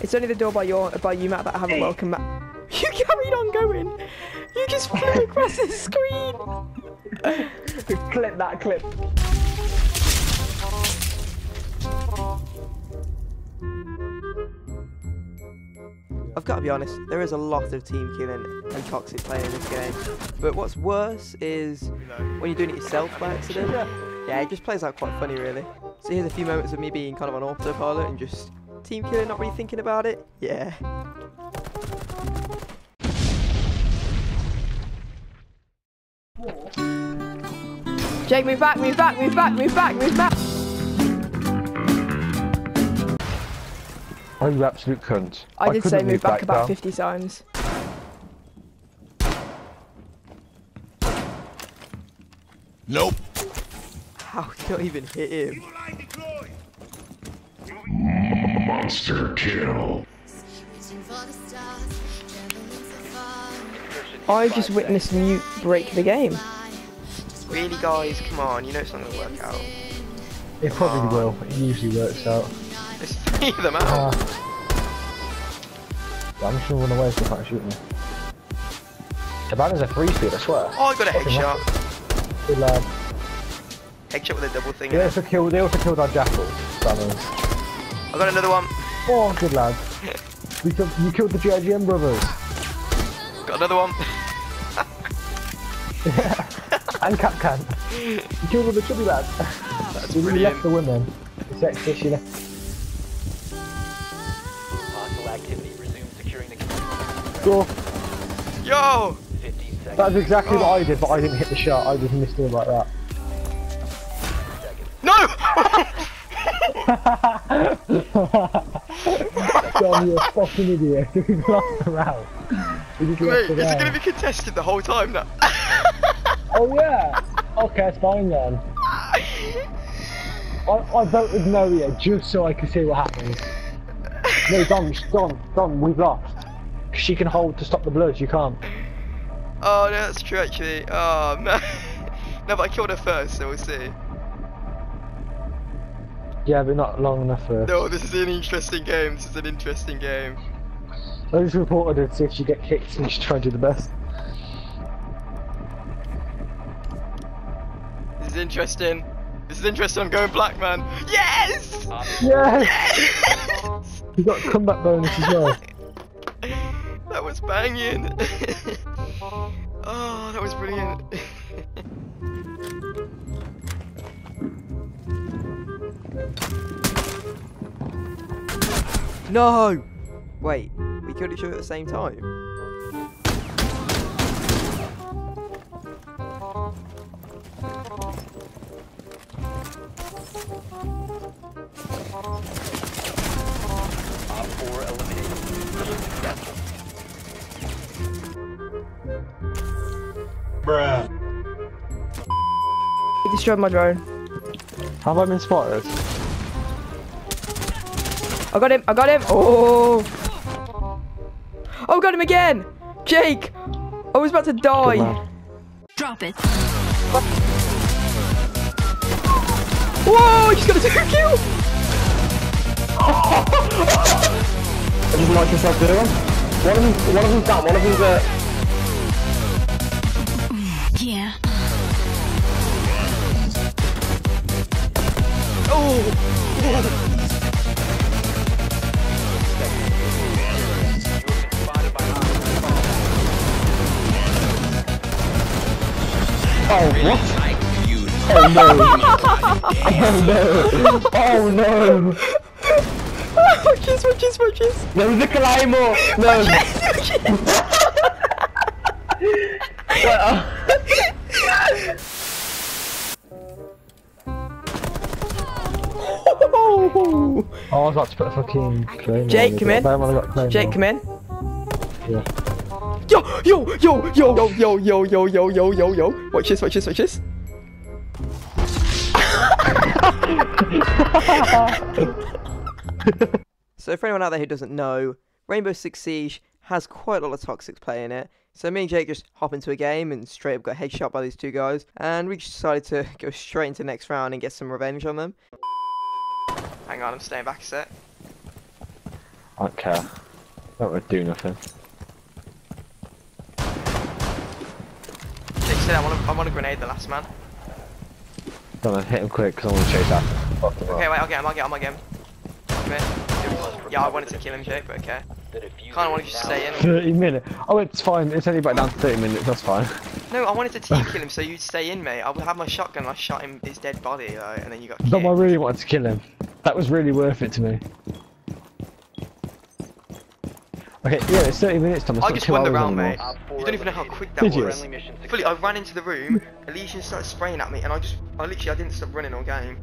It's only the door by you, Matt, that I haven't welcomed back. You carried on going. You just flew across the screen. Just clip that clip. I've got to be honest, there is a lot of team killing and toxic play in this game. But what's worse is when you're doing it yourself by accident. Yeah, it just plays out quite funny, really. So here's a few moments of me being kind of on autopilot and just team killing, not really thinking about it. Yeah. Jake, move back, move back, move back, move back, move back. Oh, you absolute cunt. I did say move back about 50 times. Nope. How can I even hit him? Monster kill. I just witnessed Mute break the game. Really, guys, come on. You know it's not going to work out. It probably will. It usually works out. It's three of them out. Yeah, I'm just gonna run away so they can't shoot me. The banner's a free speed, I swear. Oh, I got a headshot. Good lad. Headshot with a double thing. They also killed our Jackal banners. I got another one. Oh, good lad. You killed the G.I.G.M brothers. Got another one. And Kapkan. You killed all the chubby lads. That's brilliant. You left the women. Sexist, you know. Go. Yo! That's exactly what I did, but I didn't hit the shot. I just missed him like that. No! Dom, you're a fucking idiot. We've lost the round. Wait, is it going to be contested the whole time now? Oh yeah! Okay, it's fine then. I voted Noia just so I could see what happens. No, Dom, we've lost. She can hold to stop the blood, you can't. Oh no, that's true actually. Oh man. No, but I killed her first, so we'll see. Yeah, but not long enough for her. No, this is an interesting game. This is an interesting game. I just reported her to see if she get kicked and she try and do the best. This is interesting. This is interesting. I'm going black, man. Yes! Yes! You got a comeback bonus as well. That was banging! Oh, that was brilliant! No! Wait, we killed each other at the same time? Four eliminated. Bruh. He destroyed my drone. Have I been spotted? I got him, I got him! Oh! Oh, got him again! Jake! I was about to die! Drop it! Whoa! I just got a 2 kill! I just like yourself doing one of them's down, one of them's Yeah. Oh, what? Oh no! Oh no! Oh no! Watch this! No, the climber! No! Watch this! Oh, I was about to put a fucking claim. Jake, come in. Jake, come in. Yeah. Yo! Watch this. So for anyone out there who doesn't know, Rainbow Six Siege has quite a lot of toxic play in it. So me and Jake just hop into a game and straight up got headshot by these two guys. And we just decided to go straight into the next round and get some revenge on them. Hang on, I'm staying back a sec. I don't care. I don't want to do nothing. Jake said I want to grenade the last man. Come on, hit him quick because I want to chase after. Okay, wait, I'll get him. Yeah, I wanted to kill him, Jake, but okay. Kinda wanted to just stay in. 30 minutes? Oh, it's fine, it's only back down to 30 minutes, that's fine. No, I wanted to team kill him so you'd stay in, mate. I would have my shotgun and I shot him, his dead body, like, and then you got killed. No, I really wanted to kill him. That was really worth it to me. Okay, yeah, it's 30 minutes, Thomas. I just won the round, mate. You don't even know how quick that was. Fully, I ran into the room, Elysian started spraying at me, and I literally didn't stop running all game.